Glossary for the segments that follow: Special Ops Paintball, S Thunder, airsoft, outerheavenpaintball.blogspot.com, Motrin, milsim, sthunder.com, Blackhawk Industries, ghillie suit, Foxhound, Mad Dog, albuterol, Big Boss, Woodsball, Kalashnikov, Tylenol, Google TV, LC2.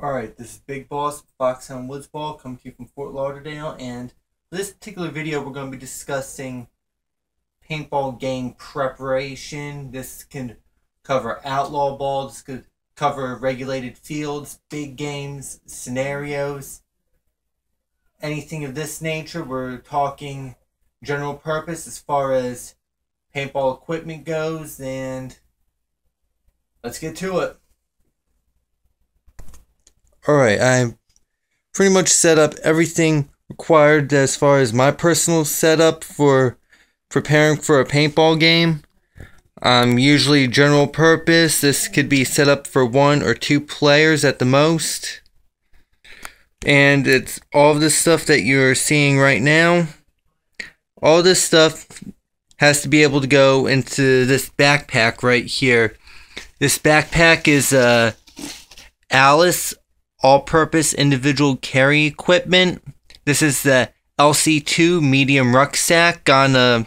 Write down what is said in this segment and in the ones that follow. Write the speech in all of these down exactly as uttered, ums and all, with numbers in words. Alright, this is Big Boss, Foxhound, Woodsball, coming to you from Fort Lauderdale, and for this particular video we're going to be discussing paintball game preparation. This can cover outlaw ball, this could cover regulated fields, big games, scenarios, anything of this nature. We're talking general purpose as far as paintball equipment goes, and let's get to it. Alright, I pretty much set up everything required as far as my personal setup for preparing for a paintball game. Um, usually general purpose, this could be set up for one or two players at the most. And it's all of this stuff that you're seeing right now. All this stuff has to be able to go into this backpack right here. This backpack is a uh, Alice all-purpose individual carry equipment. This is the L C two medium rucksack on a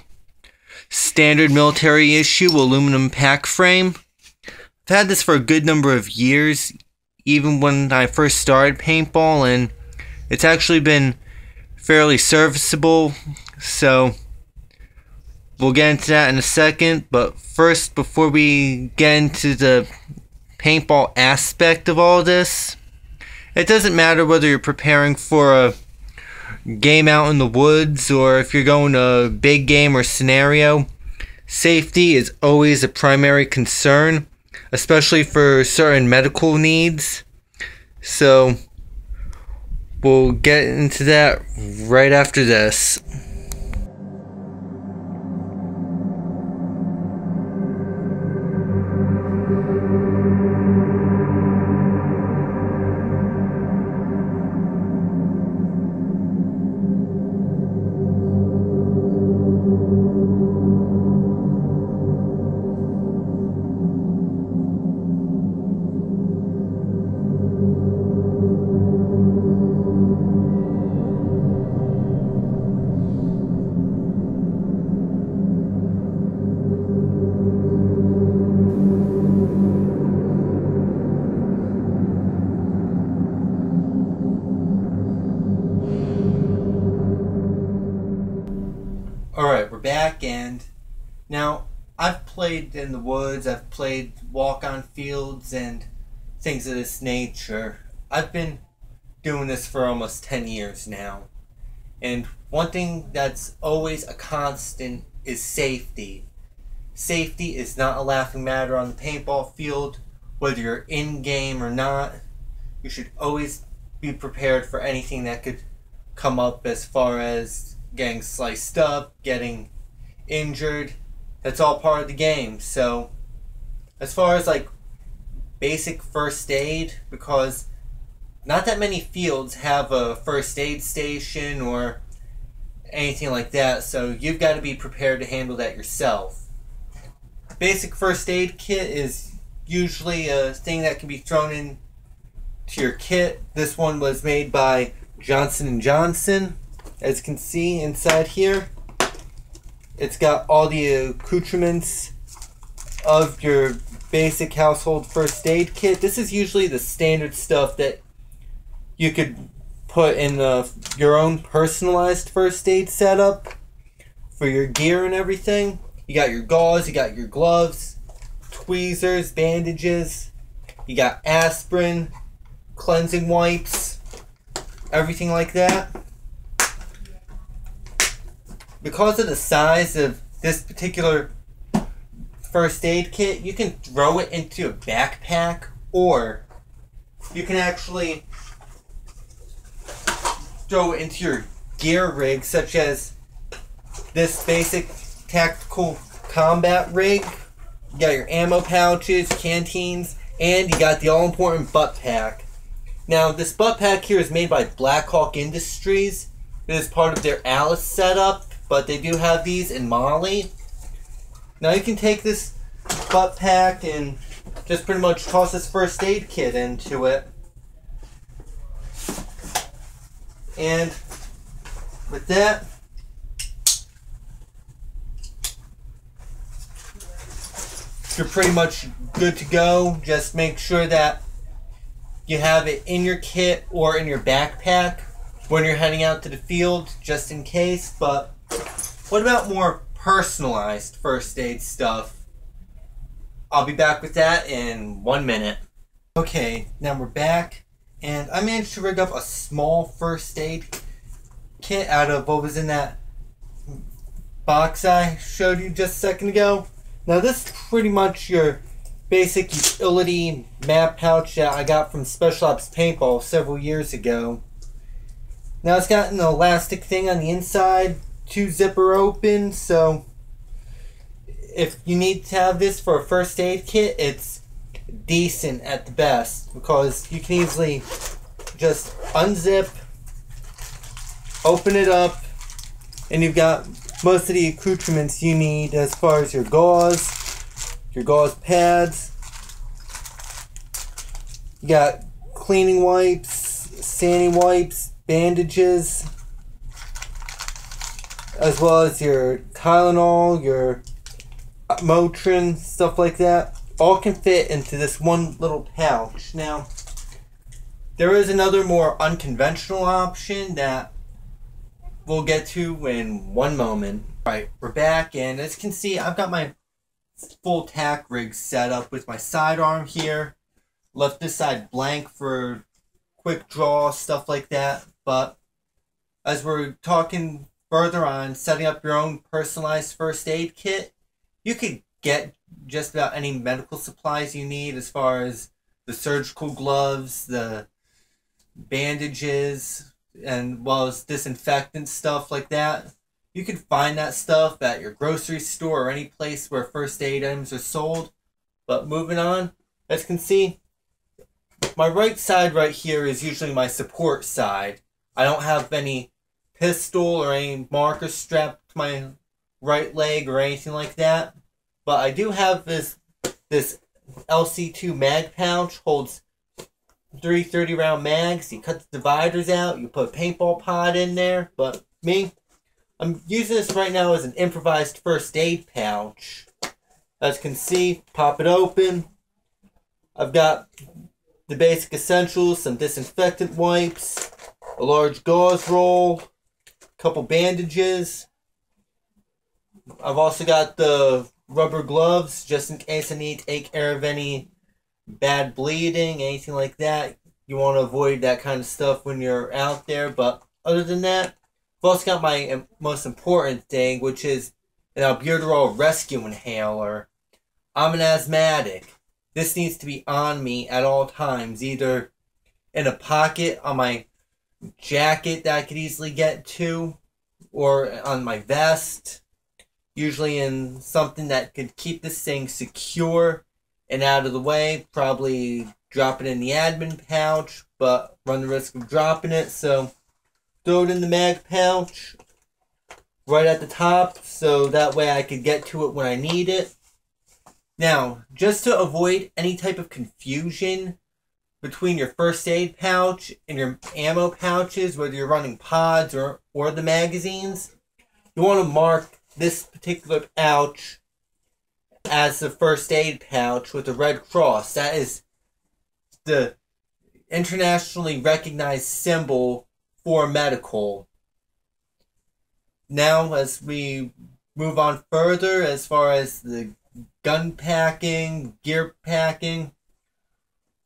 standard military issue aluminum pack frame. I've had this for a good number of years, even when I first started paintball, and it's actually been fairly serviceable, so we'll get into that in a second. But first, before we get into the paintball aspect of all this, it doesn't matter whether you're preparing for a game out in the woods or if you're going to a big game or scenario, safety is always a primary concern, especially for certain medical needs. So we'll get into that right after this. Alright, we're back, and now I've played in the woods, I've played walk-on fields and things of this nature. I've been doing this for almost ten years now, and one thing that's always a constant is safety. Safety is not a laughing matter on the paintball field, whether you're in-game or not. You should always be prepared for anything that could come up as far as getting sliced up, getting injured. That's all part of the game. So as far as like basic first aid, because not that many fields have a first aid station or anything like that, so you've got to be prepared to handle that yourself. Basic first aid kit is usually a thing that can be thrown in to your kit. This one was made by Johnson and Johnson. As you can see inside here, it's got all the accoutrements of your basic household first aid kit. This is usually the standard stuff that you could put in the, your own personalized first aid setup for your gear and everything. You got your gauze, you got your gloves, tweezers, bandages, you got aspirin, cleansing wipes, everything like that. Because of the size of this particular first aid kit, you can throw it into a backpack, or you can actually throw it into your gear rig, such as this basic tactical combat rig. You got your ammo pouches, canteens, and you got the all-important butt pack. Now, this butt pack here is made by Blackhawk Industries. It is part of their Alice setup, but they do have these in Molly. Now you can take this butt pack and just pretty much toss this first aid kit into it. And with that, you're pretty much good to go. Just make sure that You have it in your kit or in your backpack when you're heading out to the field, just in case. But what about more personalized first aid stuff? I'll be back with that in one minute. Okay, now we're back, and I managed to rig up a small first aid kit out of what was in that box I showed you just a second ago. Now this is pretty much your basic utility map pouch that I got from Special Ops Paintball several years ago. Now it's got an elastic thing on the inside, two zipper open, so if you need to have this for a first aid kit, it's decent at the best, because you can easily just unzip, open it up, and you've got most of the accoutrements you need as far as your gauze, your gauze pads. You got cleaning wipes, sanding wipes, bandages, as well as your Tylenol, your Motrin, stuff like that. All can fit into this one little pouch. Now, there is another more unconventional option that we'll get to in one moment. Alright, we're back, and as you can see, I've got my full tack rig set up with my sidearm here. Left this side blank for quick draw, stuff like that. But as we're talking further on, setting up your own personalized first aid kit, you could get just about any medical supplies you need, as far as the surgical gloves, the bandages, and well as disinfectant, stuff like that. You can find that stuff at your grocery store or any place where first aid items are sold. But moving on, as you can see, my right side right here is usually my support side. I don't have any pistol or any marker strapped to my right leg or anything like that, but I do have this this L C two mag pouch. Holds three thirty round mags. You cut the dividers out, you put a paintball pod in there. But me, I'm using this right now as an improvised first aid pouch. As you can see, pop it open, I've got the basic essentials, some disinfectant wipes, a large gauze roll, a couple bandages. I've also got the rubber gloves, just in case I need to take care of any bad bleeding, anything like that. You want to avoid that kind of stuff when you're out there. But other than that, I've also got my most important thing, which is an albuterol rescue inhaler. I'm an asthmatic. This needs to be on me at all times, either in a pocket on my jacket that I could easily get to, or on my vest. Usually in something that could keep this thing secure and out of the way. Probably drop it in the admin pouch, but run the risk of dropping it. So throw it in the mag pouch right at the top, so that way I could get to it when I need it. Now, just to avoid any type of confusion between your first aid pouch and your ammo pouches, whether you're running pods or, or the magazines, you want to mark this particular pouch as the first aid pouch with the Red Cross. That is the internationally recognized symbol for medical. Now, as we move on further, as far as the gun packing, gear packing,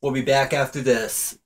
we'll be back after this.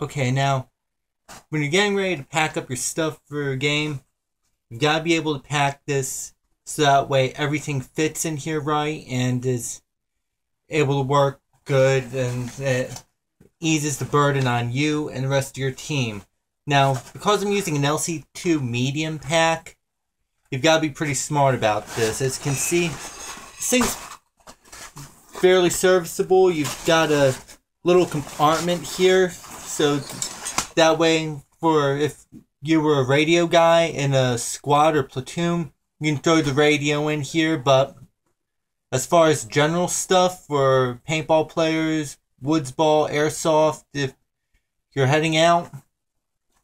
Okay, now, when you're getting ready to pack up your stuff for a game, you've got to be able to pack this so that way everything fits in here right and is able to work good, and it eases the burden on you and the rest of your team. Now, because I'm using an L C two medium pack, you've got to be pretty smart about this. As you can see, this thing's fairly serviceable. You've got a little compartment here, so that way, for if you were a radio guy in a squad or platoon, you can throw the radio in here. But as far as general stuff for paintball players, woodsball, airsoft, if you're heading out,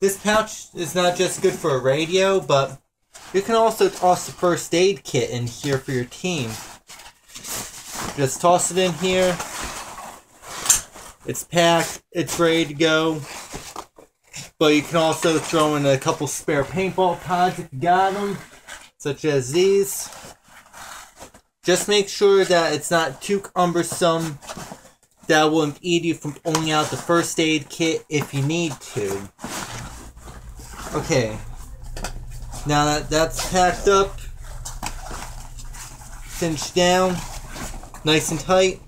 this pouch is not just good for a radio, but you can also toss the first aid kit in here for your team. Just toss it in here. It's packed. It's ready to go. But you can also throw in a couple spare paintball pods if you got them, such as these. Just make sure that it's not too cumbersome. That will impede you from pulling out the first aid kit if you need to. Okay. Now that that's packed up, cinched down, nice and tight,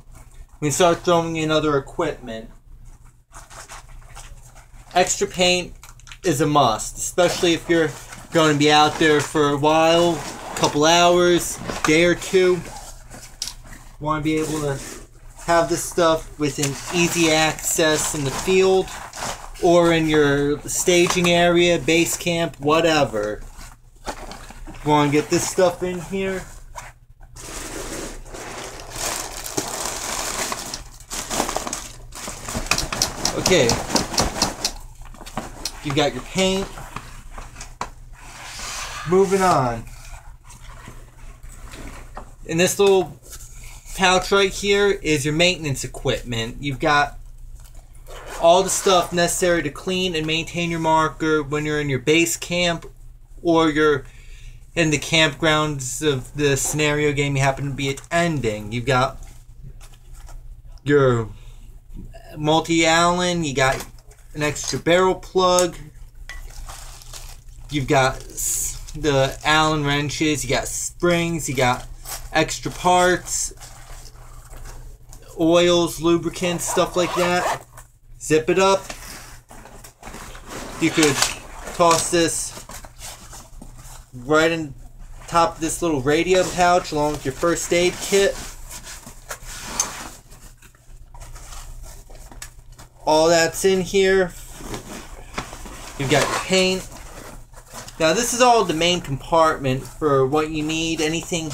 we can start throwing in other equipment. Extra paint is a must, especially if you're going to be out there for a while, a couple hours, day or two. You want to be able to have this stuff within easy access in the field or in your staging area, base camp, whatever. Want to get this stuff in here. Okay. You got your paint. Moving on. In this little pouch right here is your maintenance equipment. You've got all the stuff necessary to clean and maintain your marker when you're in your base camp or you're in the campgrounds of the scenario game you happen to be attending. You've got your multi-Allen, you got an extra barrel plug, you've got the Allen wrenches, you got springs, you got extra parts, oils, lubricants, stuff like that. Zip it up. You could toss this right on top of this little radio pouch along with your first aid kit. All that's in here. You've got your paint. Now this is all the main compartment for what you need. Anything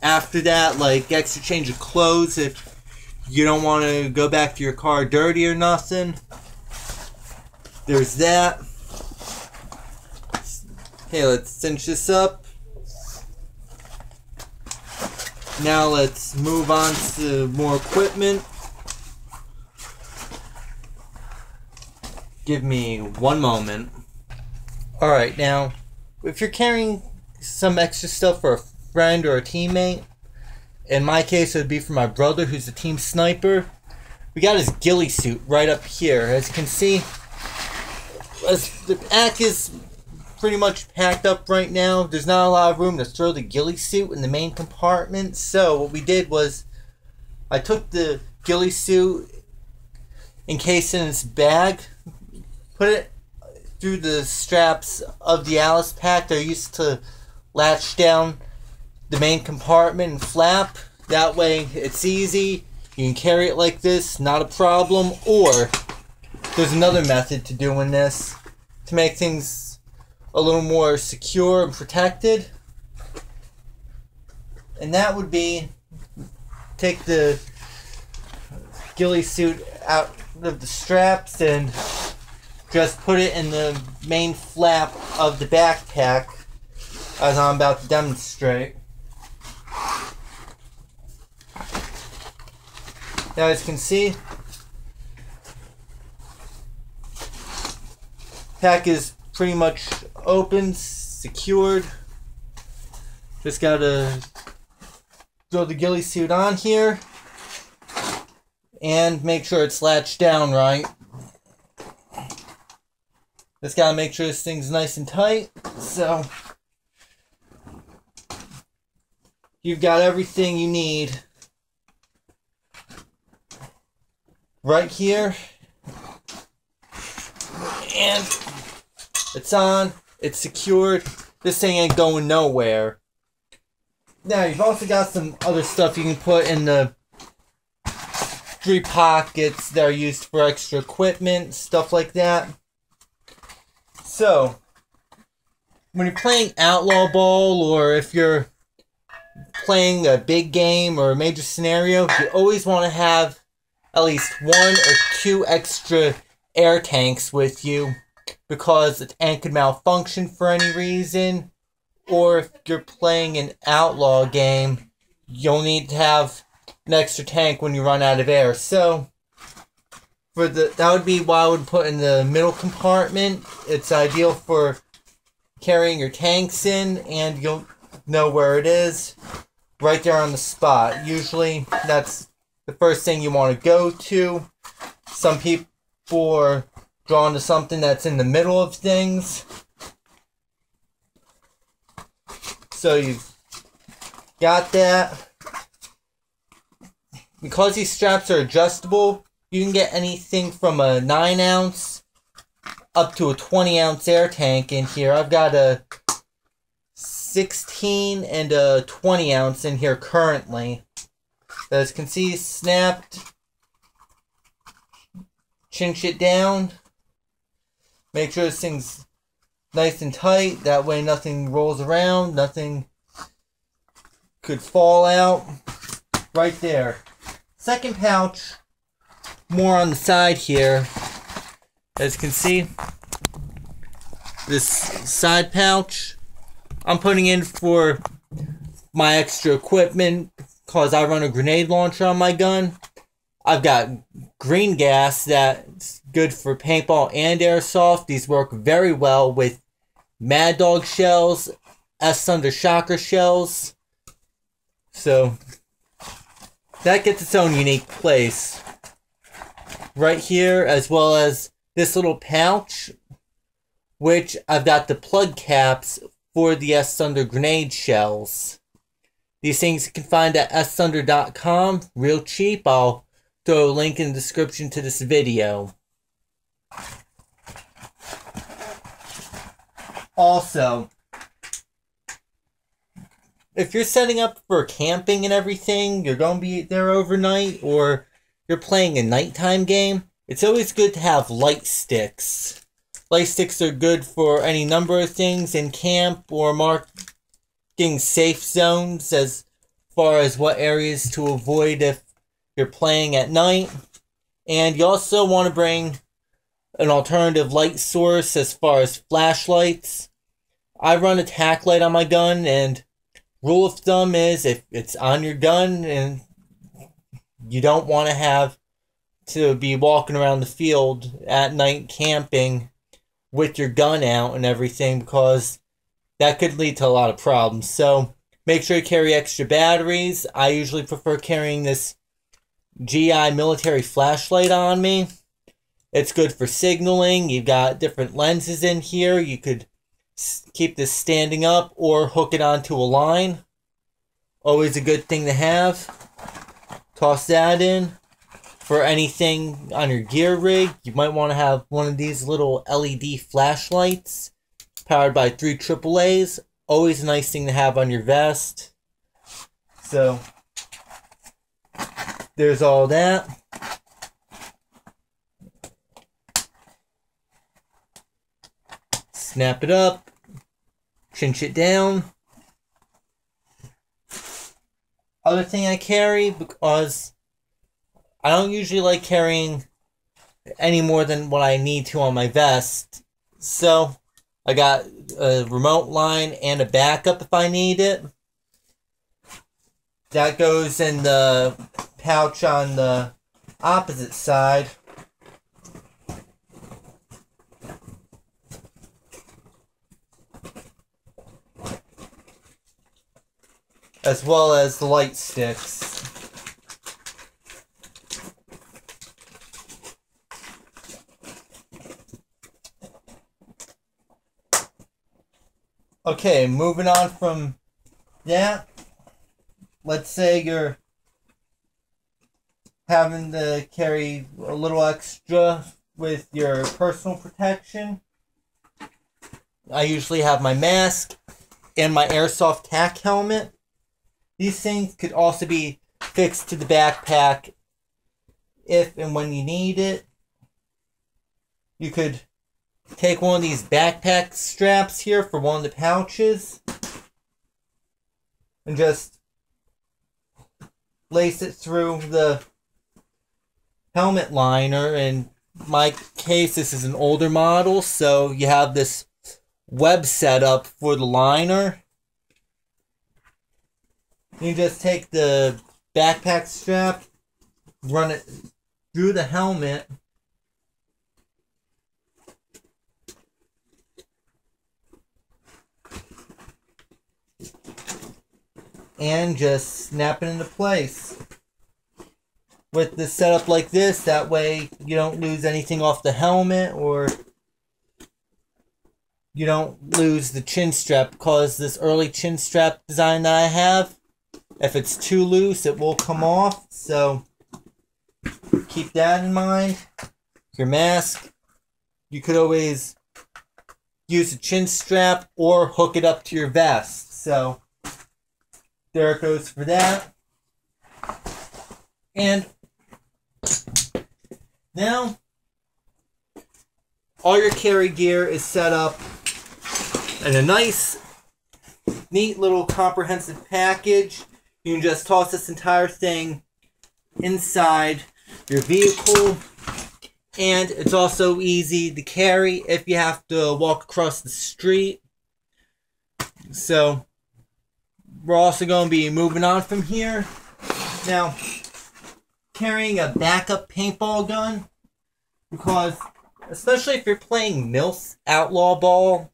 after that, like extra change of clothes if you don't want to go back to your car dirty or nothing. There's that. Hey, let's cinch this up. Now let's move on to more equipment. Give me one moment. Alright, now, if you're carrying some extra stuff for a friend or a teammate, in my case it would be for my brother who's a team sniper, we got his ghillie suit right up here. As you can see, as the pack is pretty much packed up right now, there's not a lot of room to throw the ghillie suit in the main compartment, so what we did was I took the ghillie suit, encased in its bag, put it through the straps of the Alice pack. They're used to latch down the main compartment and flap. That way it's easy. You can carry it like this, not a problem. Or there's another method to doing this to make things a little more secure and protected. And that would be take the ghillie suit out of the straps and just put it in the main flap of the backpack, as I'm about to demonstrate. Now, as you can see, pack is pretty much open, secured. Just gotta throw the ghillie suit on here and make sure it's latched down right. Just gotta make sure this thing's nice and tight. So you've got everything you need right here, and it's on, it's secured, this thing ain't going nowhere. Now you've also got some other stuff you can put in the three pockets that are used for extra equipment, stuff like that. So when you're playing outlaw ball, or if you're playing a big game or a major scenario, you always want to have at least one or two extra air tanks with you, because the tank could malfunction for any reason. Or if you're playing an outlaw game, you'll need to have an extra tank when you run out of air. So for the that would be why I would put in the middle compartment. It's ideal for carrying your tanks in, and you'll know where it is right there on the spot. Usually that's the first thing you want to go to. Some people are drawn to something that's in the middle of things. So you've got that. Because these straps are adjustable, you can get anything from a nine ounce up to a twenty ounce air tank in here. I've got a sixteen and a twenty ounce in here currently. As you can see, snapped. Cinch it down. Make sure this thing's nice and tight. That way nothing rolls around. Nothing could fall out. Right there. Second pouch. More on the side here. As you can see, this side pouch I'm putting in for my extra equipment, because I run a grenade launcher on my gun. I've got green gas that's good for paintball and airsoft. These work very well with Mad Dog shells, S Thunder shocker shells. So that gets its own unique place right here, as well as this little pouch, which I've got the plug caps for the S Thunder grenade shells. These things you can find at S thunder dot com, real cheap. I'll throw a link in the description to this video. Also, if you're setting up for camping and everything, you're going to be there overnight, or you're playing a nighttime game, it's always good to have light sticks. Light sticks are good for any number of things in camp, or mark getting safe zones as far as what areas to avoid if you're playing at night. And you also want to bring an alternative light source as far as flashlights. I run a tack light on my gun, and rule of thumb is if it's on your gun and you don't want to have to be walking around the field at night camping with your gun out and everything, because that could lead to a lot of problems. So make sure you carry extra batteries. I usually prefer carrying this G I military flashlight on me. It's good for signaling. You've got different lenses in here. You could keep this standing up or hook it onto a line. Always a good thing to have. Toss that in. For anything on your gear rig, you might want to have one of these little L E D flashlights. Powered by three triple A's. Always a nice thing to have on your vest. So there's all that. Snap it up. Cinch it down. Other thing I carry, because I don't usually like carrying any more than what I need to on my vest. So I got a remote line and a backup if I need it. That goes in the pouch on the opposite side. As well as the light sticks. Okay, moving on from that. Let's say you're having to carry a little extra with your personal protection. I usually have my mask and my airsoft tack helmet. These things could also be fixed to the backpack if and when you need it. You could take one of these backpack straps here for one of the pouches and just lace it through the helmet liner. In my case, this is an older model, so you have this web set up for the liner. You just take the backpack strap, run it through the helmet, and just snap it into place. With the setup like this, that way you don't lose anything off the helmet, or you don't lose the chin strap, because this early chin strap design that I have, if it's too loose, it will come off. So keep that in mind. Your mask, you could always use a chin strap or hook it up to your vest. So there it goes for that. And now all your carry gear is set up in a nice, neat little comprehensive package. You can just toss this entire thing inside your vehicle, and it's also easy to carry if you have to walk across the street. So we're also going to be moving on from here. Now, carrying a backup paintball gun, because especially if you're playing MILF Outlaw Ball,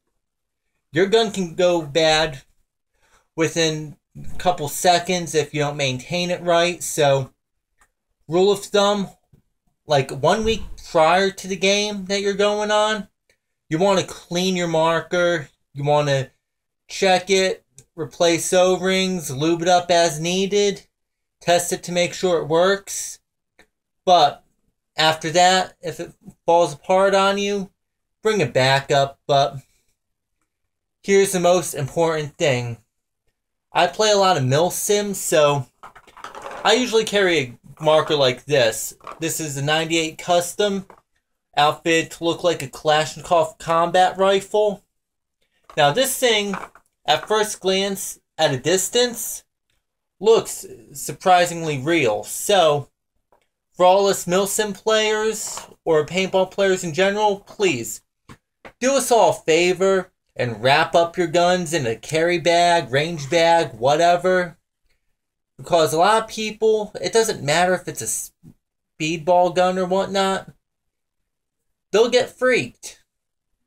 your gun can go bad within a couple seconds if you don't maintain it right. So, rule of thumb, like one week prior to the game that you're going on, you want to clean your marker, you want to check it, replace O-rings, lube it up as needed, test it to make sure it works. But after that, if it falls apart on you, bring it back up. But here's the most important thing. I play a lot of milsim, so I usually carry a marker like this. This is a ninety-eight Custom, outfitted to look like a Kalashnikov combat rifle. Now this thing, at first glance, at a distance, looks surprisingly real. So, for all us milsim players, or paintball players in general, please, do us all a favor and wrap up your guns in a carry bag, range bag, whatever. Because a lot of people, it doesn't matter if it's a speedball gun or whatnot, they'll get freaked.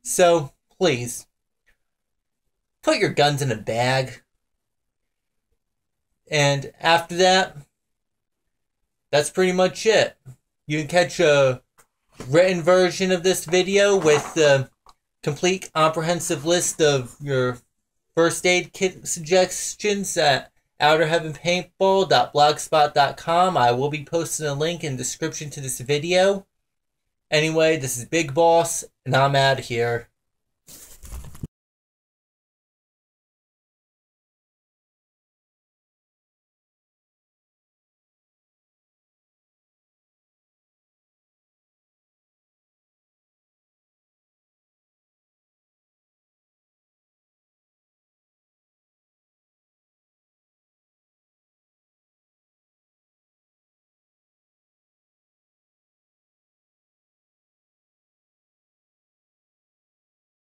So, please, put your guns in a bag. And after that, that's pretty much it. You can catch a written version of this video with the complete comprehensive list of your first aid kit suggestions at outer heaven paintball dot blogspot dot com. I will be posting a link in the description to this video. Anyway, this is Big Boss, and I'm out of here.